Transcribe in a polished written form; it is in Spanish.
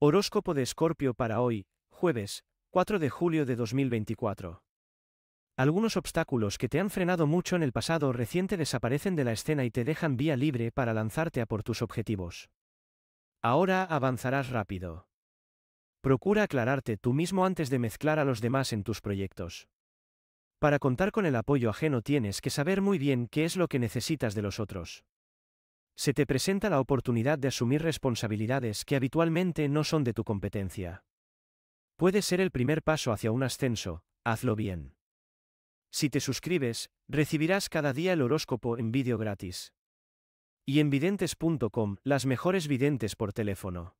Horóscopo de Escorpio para hoy, jueves, 4 de julio de 2024. Algunos obstáculos que te han frenado mucho en el pasado reciente desaparecen de la escena y te dejan vía libre para lanzarte a por tus objetivos. Ahora avanzarás rápido. Procura aclararte tú mismo antes de mezclar a los demás en tus proyectos. Para contar con el apoyo ajeno tienes que saber muy bien qué es lo que necesitas de los otros. Se te presenta la oportunidad de asumir responsabilidades que habitualmente no son de tu competencia. Puede ser el primer paso hacia un ascenso, hazlo bien. Si te suscribes, recibirás cada día el horóscopo en vídeo gratis. Y en Videntes.com, las mejores videntes por teléfono.